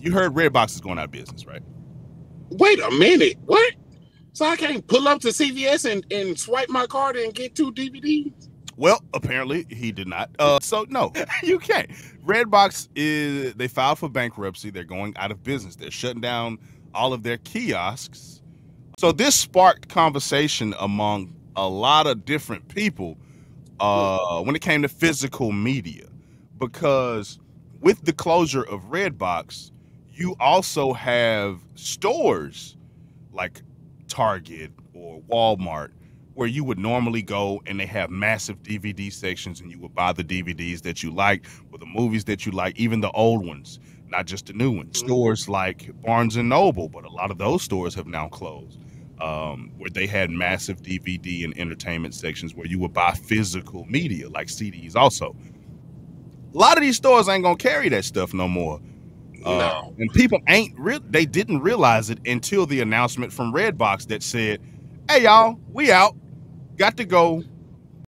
You heard Redbox is going out of business, right? Wait a minute, what? So I can't pull up to CVS and swipe my card and get 2 DVDs? Well, apparently he did not. So no, you can't. Redbox is, they filed for bankruptcy. They're going out of business. They're shutting down all of their kiosks. So this sparked conversation among a lot of different people when it came to physical media, because with the closure of Redbox, you also have stores like Target or Walmart where you would normally go and they have massive DVD sections and you would buy the DVDs that you like or the movies that you like, even the old ones, not just the new ones. Stores like Barnes and Noble, but a lot of those stores have now closed, where they had massive DVD and entertainment sections where you would buy physical media like CDs also. A lot of these stores ain't gonna carry that stuff no more. No. And people ain't they didn't realize it until the announcement from Redbox that said, "Hey y'all, we out. Got to go.